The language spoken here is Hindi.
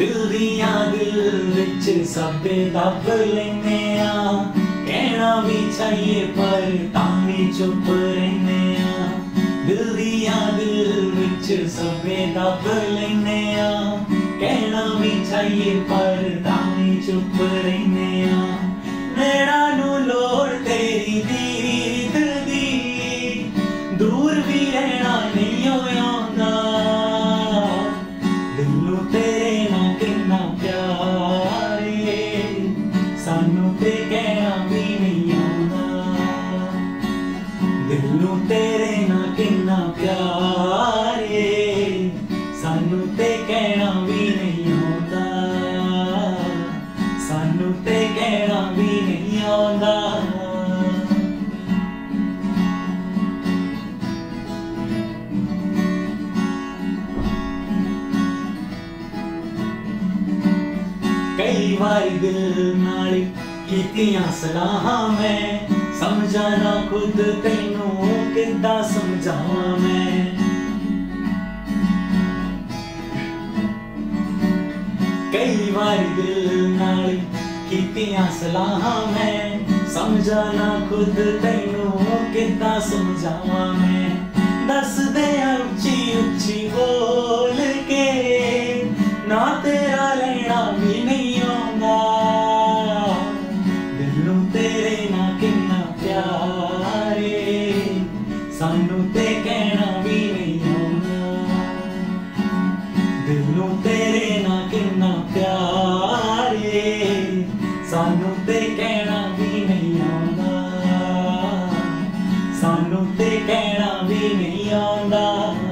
दिल दिया दिल विच सबे दब लेने आ, कहना भी चाहिए पर तामी चुप रहने आ। दिल दिया दिल विच सबे दब लेने आ, कहना भी चाहिए पर तामी चुप रहने आ। मेरा नू लोड़ तेरी दी दिल दी, दूर भी रहना नहीं होंदा। दिलों तेरे ना कितना प्यार है, सानू ते कहना भी नहीं होंदा। दिलों तेरे ना कितना प्यार है, सानू ते कहना भी नहीं होंदा। सानू ते कहना भी नहीं होंदा। कई बारी दिल नाल कीतियां सलाहां मैं, समझाना खुद तैनूं किद्दां समझावां मैं। कई बारी दिल नाल कीतियां सलाहां मैं, समझाना खुद तैनूं किद्दां समझावां मैं। दस दे उच्ची उच्ची बोल के ना तेरा लेना भी नहीं। सानू ते कहना भी नहीं होंदा। दिलों तेरे ना कितना प्यार है, सानू ते कहना भी नहीं होंदा। सानू ते कहना भी नहीं होंदा।